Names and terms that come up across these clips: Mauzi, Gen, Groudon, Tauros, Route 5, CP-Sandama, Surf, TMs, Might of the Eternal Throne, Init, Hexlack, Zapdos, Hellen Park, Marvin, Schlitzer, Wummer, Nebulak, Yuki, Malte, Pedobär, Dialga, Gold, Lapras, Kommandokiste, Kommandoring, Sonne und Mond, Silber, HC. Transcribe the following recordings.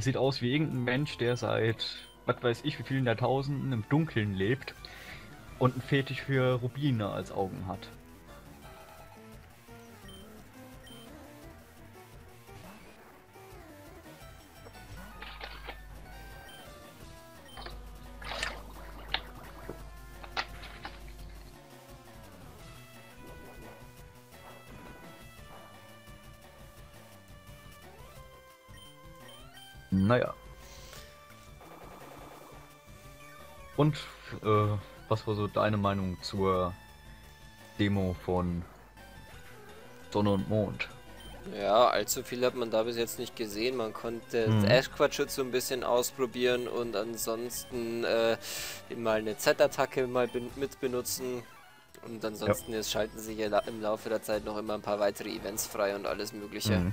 Es sieht aus wie irgendein Mensch, der seit, was weiß ich, wie vielen Jahrtausenden im Dunkeln lebt und einen Fetisch für Rubine als Augen hat. Naja. Und was war so deine Meinung zur Demo von Sonne und Mond? Ja, allzu viel hat man da bis jetzt nicht gesehen. Man konnte Ashquatschutz so ein bisschen ausprobieren und ansonsten mal eine Z-Attacke mal mitbenutzen. Und ansonsten jetzt schalten sich ja im Laufe der Zeit noch immer ein paar weitere Events frei und alles Mögliche.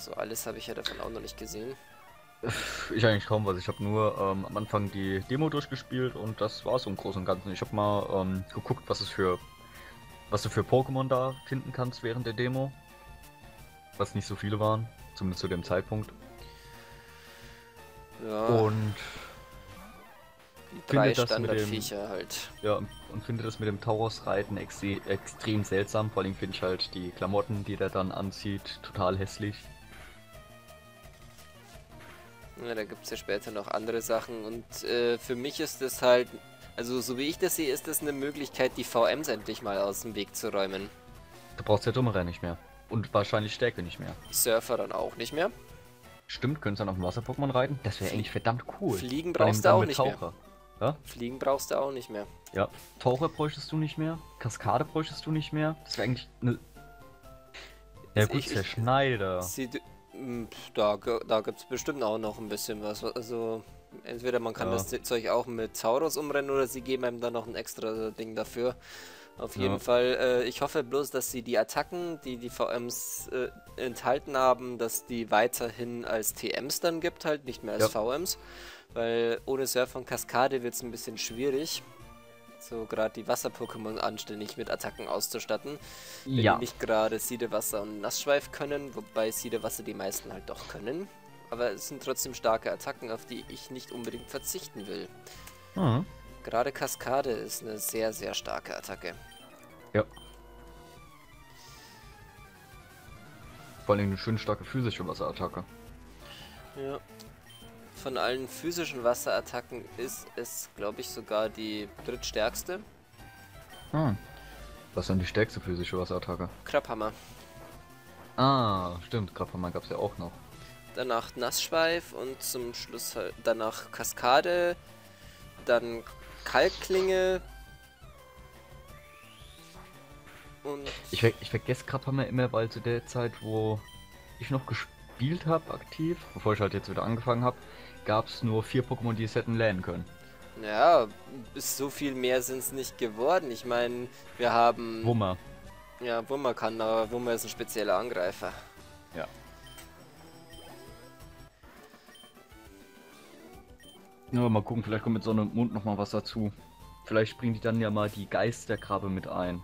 So, alles habe ich ja davon auch noch nicht gesehen. Ich eigentlich kaum was. Ich habe nur am Anfang die Demo durchgespielt und das war es im Großen und Ganzen. Ich habe mal geguckt, was du für Pokémon da finden kannst während der Demo. Was nicht so viele waren, zumindest zu dem Zeitpunkt. Ja. Und finde das Standardviecher halt. Ja, und finde das mit dem Tauros-Reiten extrem seltsam. Vor allem finde ich halt die Klamotten, die der dann anzieht, total hässlich. Ja, da gibt es ja später noch andere Sachen und für mich ist das halt, also so wie ich das sehe, ist das eine Möglichkeit, die VMs endlich mal aus dem Weg zu räumen. Da brauchst du ja Dummerer nicht mehr und wahrscheinlich Stärke nicht mehr. Surfer dann auch nicht mehr. Stimmt, könntest du dann auf dem Wasser-Pokémon reiten? Das wäre eigentlich verdammt cool. Fliegen brauchst du auch nicht mehr. Ja? Fliegen brauchst du auch nicht mehr. Ja, Taucher bräuchtest du nicht mehr, Kaskade bräuchtest du nicht mehr. Das wäre eigentlich eine... Ja gut, der Schneider. Da gibt es bestimmt auch noch ein bisschen was. Also, entweder man kann das Zeug auch mit Tauros umrennen oder sie geben einem dann noch ein extra Ding dafür. Auf jeden Fall. Ich hoffe bloß, dass sie die Attacken, die die VMs enthalten haben, dass die weiterhin als TMs dann gibt, halt nicht mehr als VMs. Weil ohne Surf und Kaskade wird es ein bisschen schwierig, so gerade die Wasser-Pokémon anständig mit Attacken auszustatten, wenn die nicht gerade Siedewasser und Nassschweif können, wobei Siedewasser die meisten halt doch können. Aber es sind trotzdem starke Attacken, auf die ich nicht unbedingt verzichten will. Mhm. Gerade Kaskade ist eine sehr, sehr starke Attacke. Ja. Vor allem eine schön starke physische Wasserattacke. Ja. Von allen physischen Wasserattacken ist es, glaube ich, sogar die drittstärkste. Hm. Was ist denn die stärkste physische Wasserattacke? Krabhammer. Ah, stimmt, Krabhammer gab es ja auch noch. Danach Nassschweif und zum Schluss halt danach Kaskade, dann Kalklinge und... Ich vergesse Krabhammer immer, weil zu der Zeit, wo ich noch gespielt habe aktiv, bevor ich halt jetzt wieder angefangen habe, gab es nur 4 Pokémon, die es hätten lernen können. Ja, bis so viel mehr sind es nicht geworden. Ich meine, wir haben... Wummer. Ja, Wummer kann, aber Wummer ist ein spezieller Angreifer. Ja. Ja, mal gucken, vielleicht kommt mit Sonne und Mond nochmal was dazu. Vielleicht bringen die dann ja mal die Geisterkrabbe mit ein.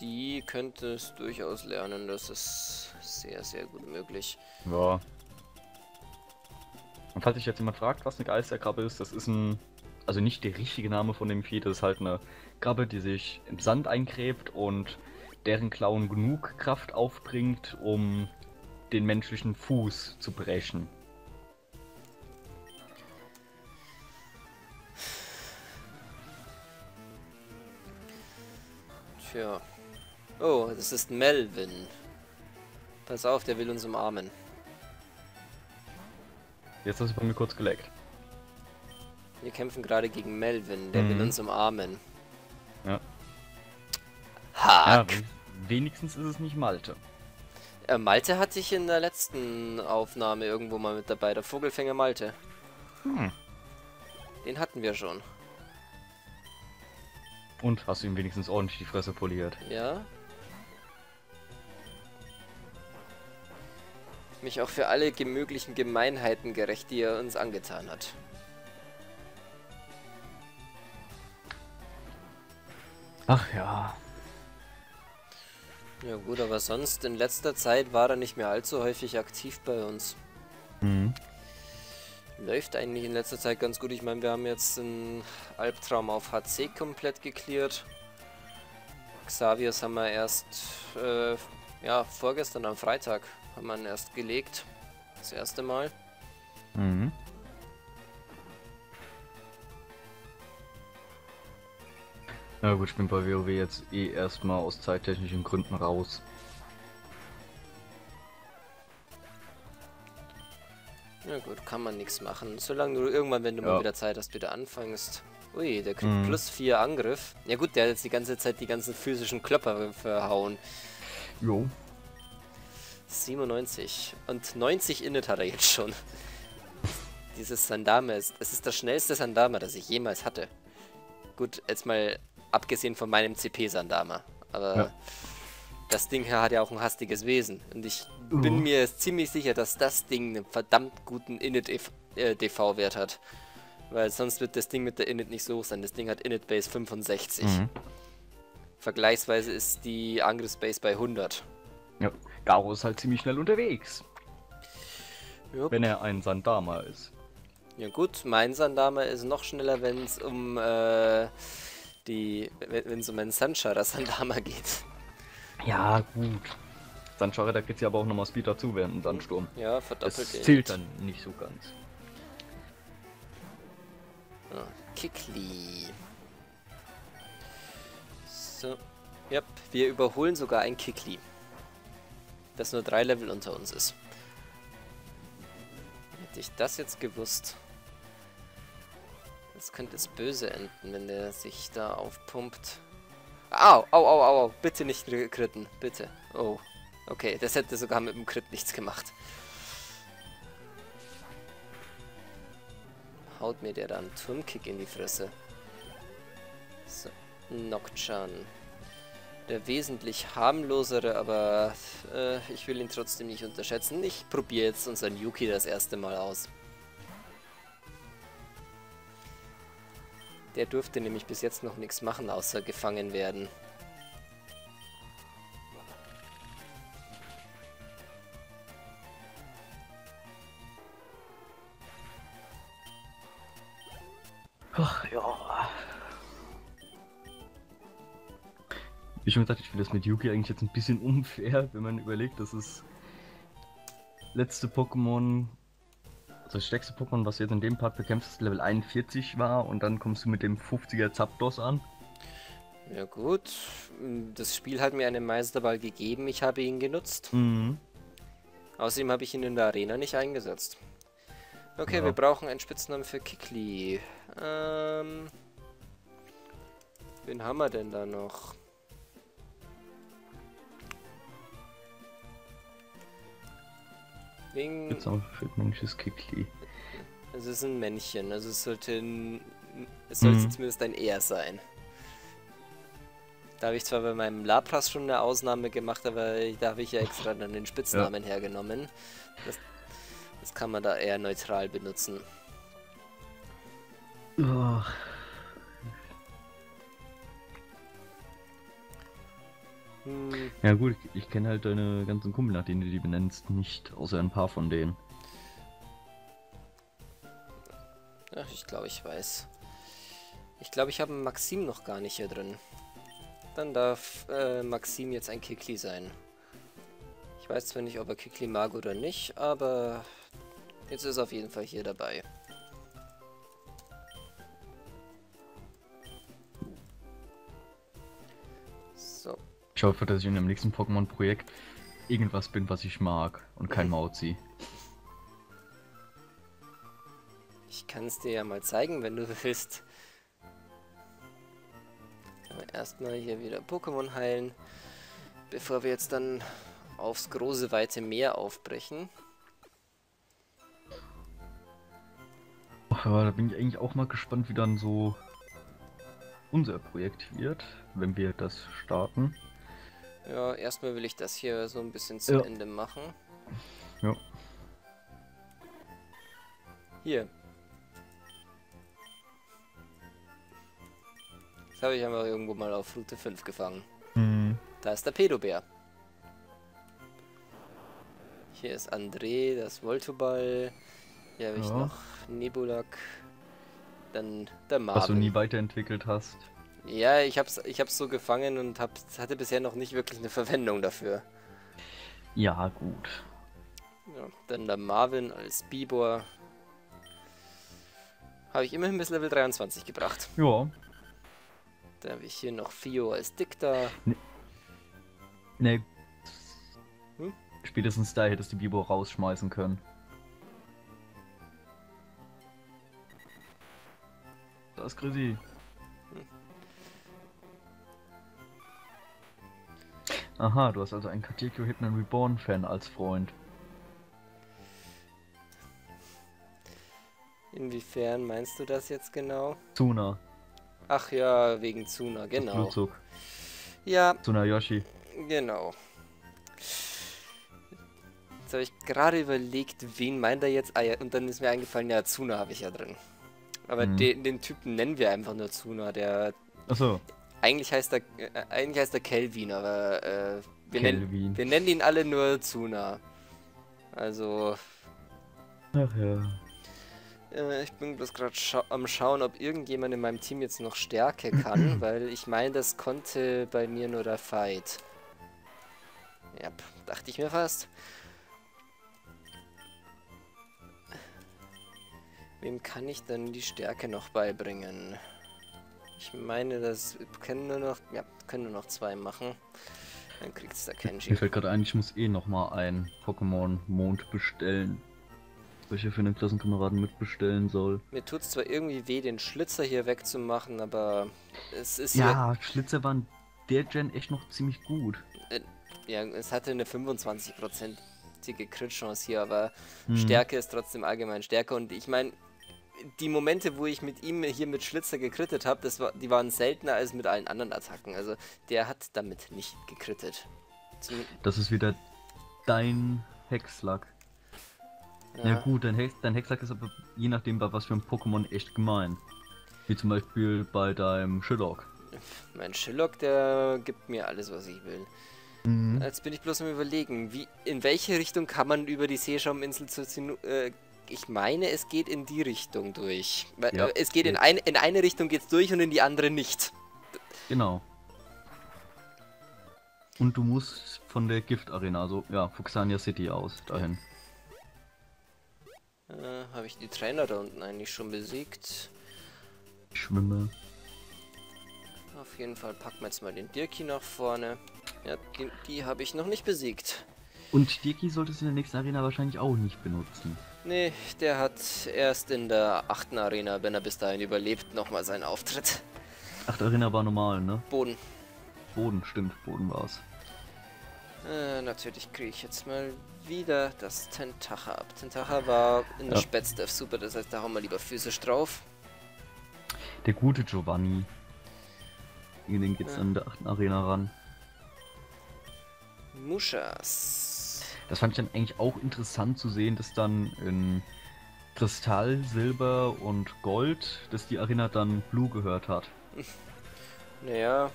Die könnte es durchaus lernen, das ist sehr, sehr gut möglich. Ja. Und falls sich jetzt jemand fragt, was eine Geisterkrabbe ist, das ist ein... Also nicht der richtige Name von dem Vieh, das ist halt eine Krabbe, die sich im Sand eingräbt und deren Klauen genug Kraft aufbringt, um den menschlichen Fuß zu brechen. Tja. Oh, das ist Melvin. Pass auf, der will uns umarmen. Jetzt hast du bei mir kurz geleckt. Wir kämpfen gerade gegen Melvin, der will uns umarmen. Ja. Hack! Ja, wenigstens ist es nicht Malte. Malte hatte ich in der letzten Aufnahme irgendwo mal mit dabei, der Vogelfänger Malte. Hm. Den hatten wir schon. Und hast du ihm wenigstens ordentlich die Fresse poliert? Ja. Mich auch für alle möglichen Gemeinheiten gerecht, die er uns angetan hat. Ach ja. Ja gut, aber sonst in letzter Zeit war er nicht mehr allzu häufig aktiv bei uns. Mhm. Läuft eigentlich in letzter Zeit ganz gut. Ich meine, wir haben jetzt einen Albtraum auf HC komplett geklärt. Xavius haben wir erst, ja, vorgestern am Freitag haben wir ihn erst gelegt. Das erste Mal. Mhm. Na gut, ich bin bei WoW jetzt eh erstmal aus zeittechnischen Gründen raus. Na gut, kann man nichts machen. Solange du irgendwann, wenn du mal wieder Zeit hast, wieder anfängst. Ui, der kriegt +4 Angriff. Ja gut, der hat jetzt die ganze Zeit die ganzen physischen Klöpper verhauen. Jo. 97. Und 90 Init hat er jetzt schon. Dieses Sandame ist... Es ist das schnellste Sandame, das ich jemals hatte. Gut, jetzt mal abgesehen von meinem CP-Sandama. Aber das Ding hier hat ja auch ein hastiges Wesen. Und ich bin mir ziemlich sicher, dass das Ding einen verdammt guten Init-DV-Wert hat. Weil sonst wird das Ding mit der Init nicht so hoch sein. Das Ding hat Init-Base 65. Mhm. Vergleichsweise ist die Angriffsbase bei 100. Ja, Garo ist halt ziemlich schnell unterwegs. Jupp. Wenn er ein Sandama ist. Ja gut, mein Sandama ist noch schneller, wenn es um ein Sanchara Sandama geht. Ja gut. Sanchara, da kriegt ja aber auch nochmal Speed dazu während dem Sandsturm. Ja, verdoppelt. Das zählt dann nicht so ganz. Ah, Kikli. So. Ja, wir überholen sogar ein Kikli. Das nur 3 Level unter uns ist. Hätte ich das jetzt gewusst. Das könnte es böse enden, wenn der sich da aufpumpt. Au, au, au, au, au. Bitte nicht kritten, bitte. Oh, okay, das hätte sogar mit dem Crit nichts gemacht. Haut mir der da einen Turmkick in die Fresse. So, Nokchan. Der wesentlich harmlosere, aber ich will ihn trotzdem nicht unterschätzen. Ich probiere jetzt unseren Yuki das erste Mal aus. Der durfte nämlich bis jetzt noch nichts machen, außer gefangen werden. Ach ja. Wie schon gesagt, ich finde das mit Yuki eigentlich jetzt ein bisschen unfair, wenn man überlegt, das ist letzte Pokémon, also das stärkste Pokémon, was du jetzt in dem Part bekämpft hast, Level 41 war und dann kommst du mit dem 50er Zapdos an. Ja gut, das Spiel hat mir einen Meisterball gegeben, ich habe ihn genutzt. Mhm. Außerdem habe ich ihn in der Arena nicht eingesetzt. Okay, wir brauchen einen Spitznamen für Kikli. Wen haben wir denn da noch? Mensch Kikli. Also es ist ein Männchen, also es sollte zumindest ein Er sein. Da habe ich zwar bei meinem Lapras schon eine Ausnahme gemacht, aber da habe ich ja extra dann den Spitznamen hergenommen. Das kann man da eher neutral benutzen. Oh. Ja gut, ich kenne halt deine ganzen Kumpel, nach denen du die benennst, nicht, außer ein paar von denen. Ach, ich glaube, ich weiß. Ich glaube, ich habe einen Maxim noch gar nicht hier drin. Dann darf Maxim jetzt ein Kikli sein. Ich weiß zwar nicht, ob er Kikli mag oder nicht, aber jetzt ist er auf jeden Fall hier dabei. Ich hoffe, dass ich in dem nächsten Pokémon-Projekt irgendwas bin, was ich mag und kein Mauzi. Ich kann es dir ja mal zeigen, wenn du willst. Aber erstmal hier wieder Pokémon heilen, bevor wir jetzt dann aufs große, weite Meer aufbrechen. Ach ja, da bin ich eigentlich auch mal gespannt, wie dann so unser Projekt wird, wenn wir das starten. Ja, erstmal will ich das hier so ein bisschen zu Ende machen. Ja. Hier. Das habe ich einmal irgendwo mal auf Route 5 gefangen. Mhm. Da ist der Pedobär. Hier ist André, das Voltoball. Hier habe ich noch Nebulak. Dann der Marvin. Was du nie weiterentwickelt hast. Ja, ich hab's so gefangen und hatte bisher noch nicht wirklich eine Verwendung dafür. Ja, gut. Ja, dann der Marvin als Bibor. Habe ich immerhin bis Level 23 gebracht. Ja. Dann habe ich hier noch Fio als Dicta. Nee. Hm? Spätestens da hättest du Bibor rausschmeißen können. Das ist Chrissy. Aha, du hast also einen Katekyo Hitman Reborn Fan als Freund. Inwiefern meinst du das jetzt genau? Tsuna. Ach ja, wegen Tsuna, genau. Das Blutzug. Ja. Tsunayoshi. Genau. Jetzt habe ich gerade überlegt, wen meint er jetzt? Ah, ja, und dann ist mir eingefallen, ja, Tsuna habe ich ja drin. Aber den Typen nennen wir einfach nur Tsuna, der... Achso. Eigentlich heißt er Kelvin, aber wir nennen ihn alle nur Tsuna. Also... Ach ja. Ich bin bloß gerade am Schauen, ob irgendjemand in meinem Team jetzt noch Stärke kann, weil ich meine, das konnte bei mir nur der Fight. Ja, dachte ich mir fast. Wem kann ich denn die Stärke noch beibringen? Ich meine, das können nur noch, ja, können nur noch 2 machen. Dann kriegt's der Kenji. Mir fällt gerade ein, ich muss eh nochmal ein Pokémon Mond bestellen. Was ich hier für einen Klassenkameraden mitbestellen soll. Mir tut's zwar irgendwie weh, den Schlitzer hier wegzumachen, aber es ist ja... Ja, Schlitzer waren der Gen echt noch ziemlich gut. Ja, es hatte eine 25%ige Crit-Chance hier, aber Stärke ist trotzdem allgemein stärker und ich meine... Die Momente, wo ich mit ihm hier mit Schlitzer gekrittet habe, die waren seltener als mit allen anderen Attacken. Also der hat damit nicht gekrittet. Das ist wieder dein Hexlack. Ja, ja gut, dein Hexlack ist aber je nachdem, bei was für ein Pokémon echt gemein. Wie zum Beispiel bei deinem Shilok. Mein Shilok, der gibt mir alles, was ich will. Jetzt bin ich bloß am Überlegen, in welche Richtung kann man über die Seeschauminsel zu Ich meine, es geht in die Richtung durch. Ja, es geht in eine Richtung geht's durch und in die andere nicht. Genau. Und du musst von der Giftarena, also ja, Fuxania City aus, dahin. Habe ich die Trainer da unten eigentlich schon besiegt? Ich schwimme. Auf jeden Fall packen wir jetzt mal den Dirkie nach vorne. Ja, die habe ich noch nicht besiegt. Und Dirkie solltest du in der nächsten Arena wahrscheinlich auch nicht benutzen. Nee, der hat erst in der 8. Arena, wenn er bis dahin überlebt, nochmal seinen Auftritt. 8. Arena war normal, ne? Boden. Boden, stimmt, Boden war's. Natürlich kriege ich jetzt mal wieder das Tentacher ab. Tentacher war in der Spätstuff super, das heißt, da hauen wir lieber physisch drauf. Der gute Giovanni. In den geht's an der 8. Arena ran. Muschas. Das fand ich dann eigentlich auch interessant zu sehen, dass dann in Kristall, Silber und Gold, dass die Arena dann Blue gehört hat. Naja,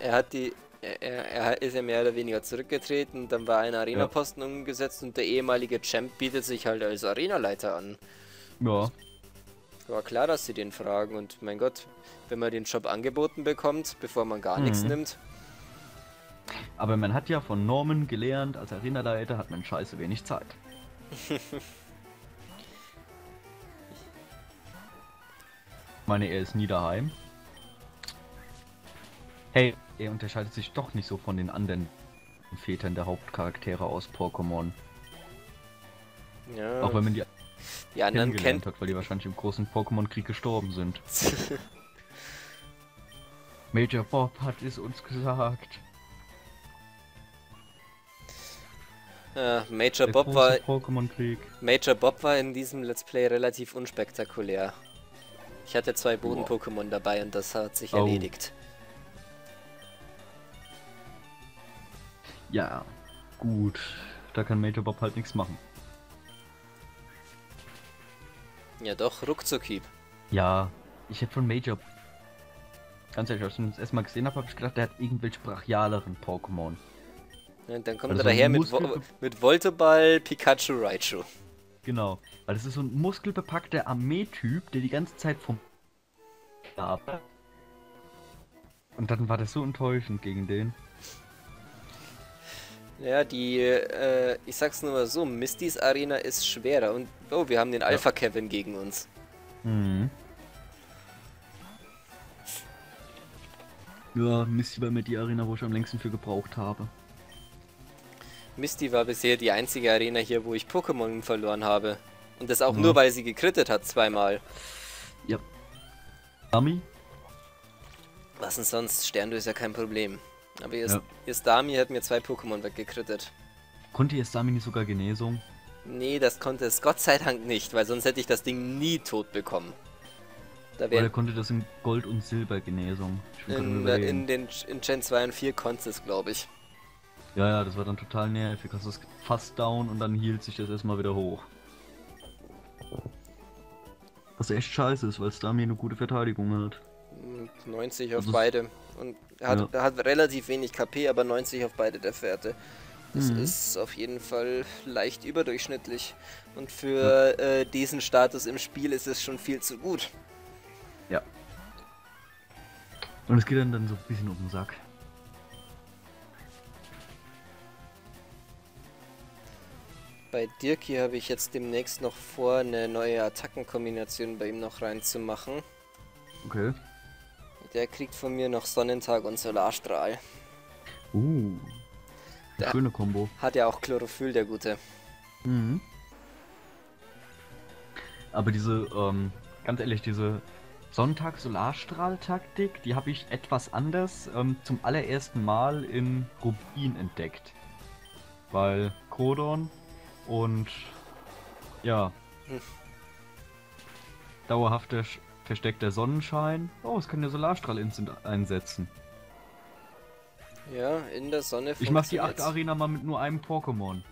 er ist ja mehr oder weniger zurückgetreten, dann war ein Arena-Posten umgesetzt und der ehemalige Champ bietet sich halt als Arenaleiter an. Ja. War klar, dass sie den fragen und mein Gott, wenn man den Job angeboten bekommt, bevor man gar nichts nimmt. Aber man hat ja von Norman gelernt, als Arenaleiter hat man scheiße wenig Zeit. Ich meine, er ist nie daheim. Hey, er unterscheidet sich doch nicht so von den anderen Vätern der Hauptcharaktere aus Pokémon. Ja. Auch wenn man die anderen kennt, weil die wahrscheinlich im großen Pokémon-Krieg gestorben sind. Major Bob hat es uns gesagt. Major Bob war in diesem Let's Play relativ unspektakulär. Ich hatte 2 Boden-Pokémon dabei und das hat sich erledigt. Ja, gut. Da kann Major Bob halt nichts machen. Ja doch, Ruckzuckieb. Ja, ich hätte von Major... Ganz ehrlich, als ich das erstmal gesehen habe, habe ich gedacht, der hat irgendwelche brachialeren Pokémon. Und dann kommt also er daher mit Volteball, Pikachu, Raichu. Genau, weil das ist so ein muskelbepackter Armeetyp, der die ganze Zeit vom... Und dann war das so enttäuschend gegen den. Ja, die, ich sag's nur mal so, Mistys Arena ist schwerer und, oh, wir haben den Alpha Kevin gegen uns. Mhm. Ja, Misty war mir die Arena, wo ich am längsten für gebraucht habe. Misty war bisher die einzige Arena hier, wo ich Pokémon verloren habe. Und das auch nur, weil sie gekrittet hat zweimal. Ja. Dami? Was denn sonst? Sterndu ist ja kein Problem. Aber Yasdami hat mir 2 Pokémon weggekrittet. Konnte Yasdami nicht sogar Genesung? Nee, das konnte es Gott sei Dank nicht, weil sonst hätte ich das Ding nie tot bekommen. Da wär... Oder konnte das in Gold und Silber Genesung? In Gen 2 und 4 konntest es, glaube ich. Ja, ja, das war dann total nervig. Das ist fast down und dann hielt sich das erstmal wieder hoch. Was echt scheiße ist, weil Yasdami eine gute Verteidigung hat. 90 auf beide. Und hat relativ wenig KP, aber 90 auf beide der Fährte. Das ist auf jeden Fall leicht überdurchschnittlich. Und für diesen Status im Spiel ist es schon viel zu gut. Ja. Und es geht dann so ein bisschen um den Sack. Bei Dirkie habe ich jetzt demnächst noch vor, eine neue Attackenkombination bei ihm noch reinzumachen. Okay. Der kriegt von mir noch Sonnentag und Solarstrahl. Schöne Kombo. Hat ja auch Chlorophyll, der Gute. Mhm. Aber diese, ganz ehrlich, diese Sonntag-Solarstrahl-Taktik, die habe ich etwas anders zum allerersten Mal in Rubin entdeckt. Weil Kodon und, ja, dauerhafter versteckter Sonnenschein. Oh, es kann ja Solarstrahl instant einsetzen. Ja, in der Sonne. Ich mach die 8 Arena mal mit nur einem Pokémon.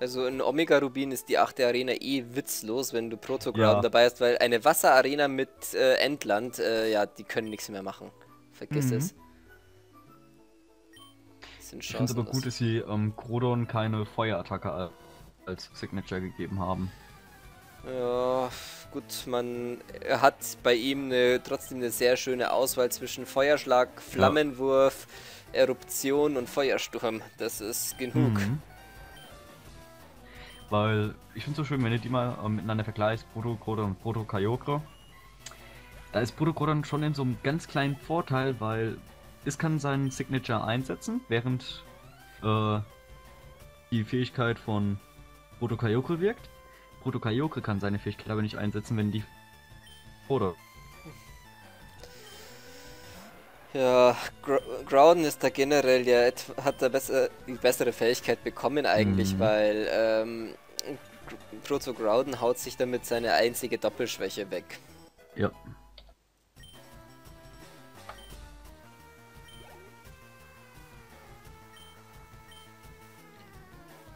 Also in Omega Rubin ist die 8. Arena eh witzlos, wenn du Protogramm dabei hast, weil eine Wasserarena mit Endland, ja, die können nichts mehr machen. Vergiss es. Ich finde es aber gut, dass sie Grodon keine Feuerattacke als Signature gegeben haben. Ja, gut, man hat bei ihm trotzdem eine sehr schöne Auswahl zwischen Feuerschlag, Flammenwurf, Eruption und Feuersturm. Das ist genug. Weil, ich finde es so schön, wenn ihr die mal miteinander vergleicht, Proto-Grodon und Proto-Kyogre. Da ist Proto-Grodon schon in so einem ganz kleinen Vorteil, weil es kann seinen Signature einsetzen, während die Fähigkeit von Proto-Kyogre wirkt. Proto-Kyogre kann seine Fähigkeit aber nicht einsetzen, wenn die... Oder? Ja, Groudon ist da generell ja... hat da die bessere Fähigkeit bekommen eigentlich, weil... Proto-Groudon haut sich damit seine einzige Doppelschwäche weg. Ja.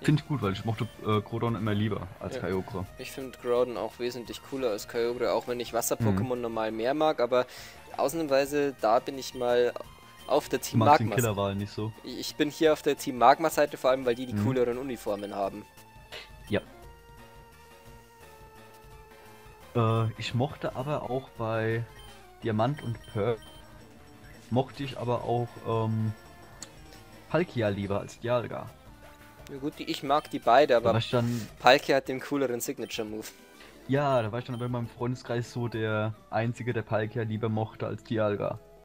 Finde ich gut, weil ich mochte Groudon immer lieber als Kyogre. Ich finde Groudon auch wesentlich cooler als Kyogre, auch wenn ich Wasser-Pokémon normal mehr mag, aber ausnahmsweise, da bin ich mal auf der Team Magma-Seite. Du magst den Killerwahl nicht so. Ich bin hier auf der Team Magma-Seite, vor allem, weil die cooleren Uniformen haben. Ja. Ich mochte aber auch bei Diamant und Pearl, mochte ich aber auch Palkia lieber als Dialga. Ja gut, ich mag die beide, aber Palkia hat den cooleren Signature-Move. Ja, da war ich dann aber in meinem Freundeskreis so der Einzige, der Palkia lieber mochte als Dialga.